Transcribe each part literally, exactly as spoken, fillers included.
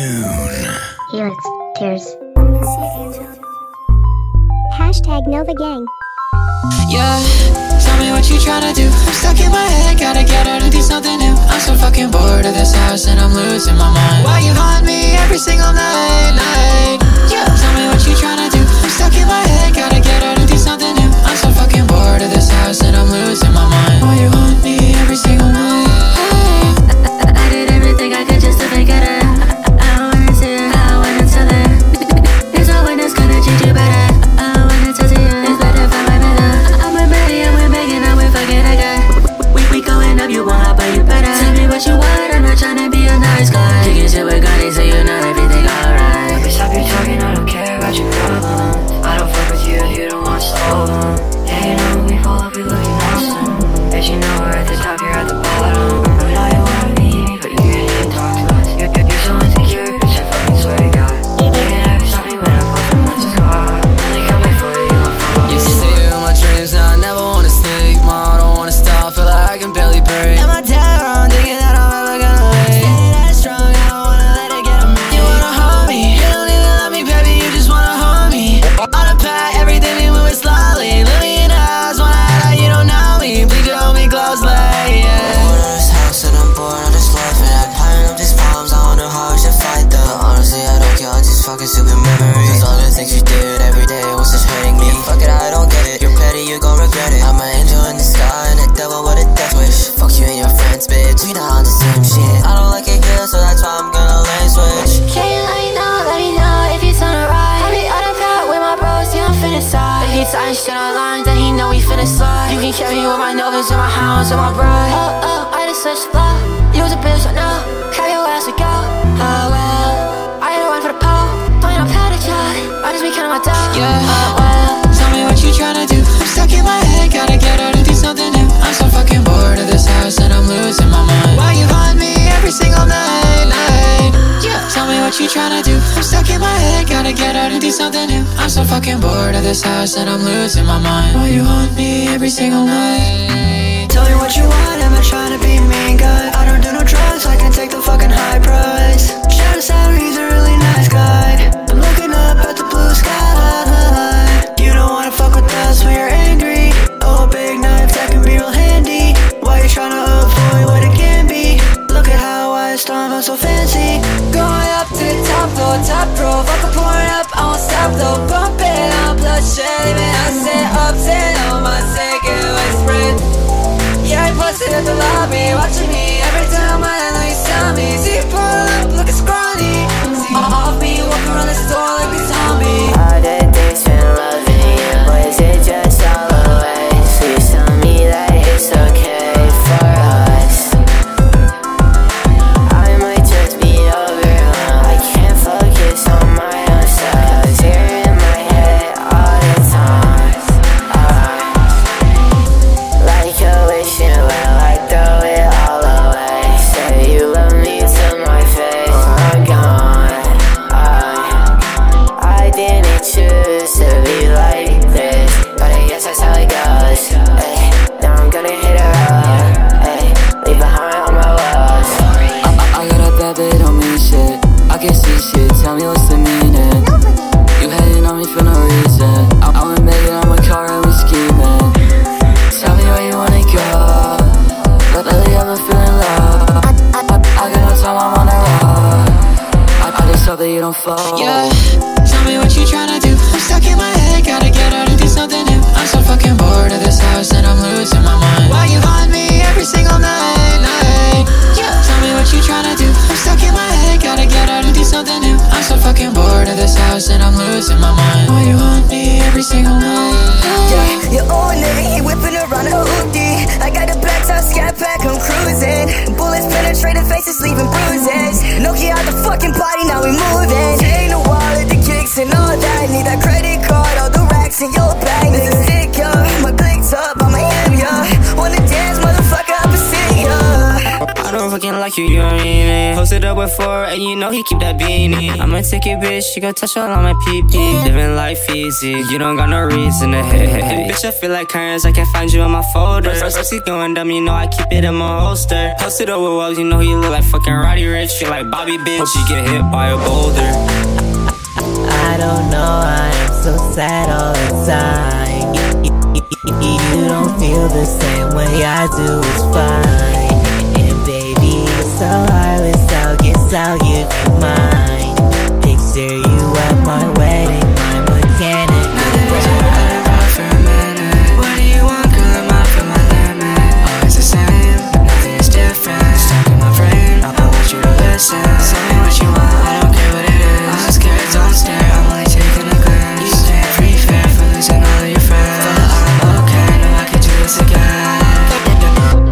tune. Helix, tears. Hashtag Nova Gang. Yeah, tell me what you tryna do. I'm stuck in my head, gotta get her to do something new. I'm so fucking bored of this house and I'm losing my mind. Why you haunt me every single night, night? Yeah, tell me what you tryna do. I'm stuck in my head, gotta get her to do something new. I'm so fucking bored of this house and I'm losing my mind. Why you haunt me every single night? And I'm losing my mind. Why you haunt me every single night? Tell me what you want, am I trying to be mean guy? I don't do no drugs, I can take the fucking high price. Shout us out, he's a really nice guy. I'm looking up at the blue sky. You don't wanna fuck with us when you're angry. Oh, a big knife that can be real handy. Why you trying to avoid what it can be? Look at how I storm, I'm so fancy. Going up to the top floor, top pro. Fuck a porn up, I won't stop though. Bump it up, bloodshed. At the lobby, watching me every time I know you saw me. See you pull up, looking scrawny. See my off me, walking around the store like a zombie. All the days been loving you, was it just all a waste? Please tell me that it's okay for us. I might just be overwhelmed, I can't focus on my own stuff. It's here in my head all the time. uh, Like a wishing well, fall. Yeah, tell me what you tryna do. I'm stuck in my head, gotta get her to do something new. I'm so fucking bored of this house and I'm losing my mind. Why you haunt me every single night, night? Yeah, tell me what you tryna do. I'm stuck in my head, gotta get her to do something new. I'm so fucking bored of this house and I'm losing my mind. Why you haunt me every single night? Yeah, your old nigga, he whipping around a hoopty. I got a black top scat pack, I'm cruising. Bullets penetrating faces, leaving bruises. Nokia out the fucking party, now we move. And all that, need that credit card, all the racks in your bag. This is sick, yo, my blink's up, I'ma am, yo. Wanna dance, motherfucker, I'ma sing, yo. I don't fucking like you. you urinating. Posted up with four and you know he keep that beanie. I'ma take your bitch, she gon' touch all on my pee-pee. Living life easy, you don't got no reason to hate. And bitch, I feel like currents, I can't find you in my folder. First I see throwing dumb, you know I keep it in my holster. Posted up with walls, you know you look like fucking Roddy Rich. You're like Bobby, bitch, hope you get hit by a boulder. I don't know, I am so sad all the time. You don't feel the same way I do, it's fine. And baby, it's so heartless, I'll guess I'll give you mine. Picture you at my wedding, my mechanic. Now that I just thought about for a minute. What do you want, girl, I'm out for my limit. Always the same, nothing is different. Stuck in my brain, I want you to listen. Say what you want, I don't care what it is. I'm scared, don't stare, I'm only taking a glance. You can't free fair for losing all your friends.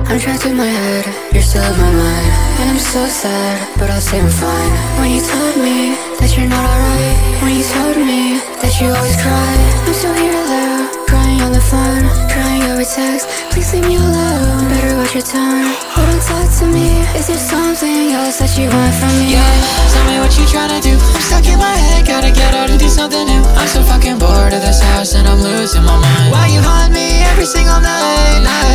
I'm trapped in my head, you're still in my mind. And I'm so sad, but I'll say I'm fine. When you told me that you're not alright. When you told me that you always cry. I'm still here alone, crying on the phone. Crying over text, please leave me alone. Better watch your tone, oh don't talk to me. Is there something else that you want from me? Yeah, tell me what you tryna do. I'm stuck in my head, gotta get out and do something new. I'm so fucking bored of this house and I'm losing my mind. Why you haunt me every single night? night?